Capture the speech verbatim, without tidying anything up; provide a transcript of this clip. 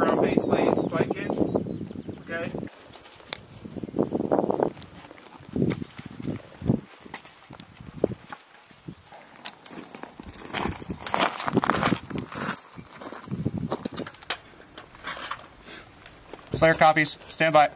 brown bass lanes, spike it, okay? Player copies, stand by.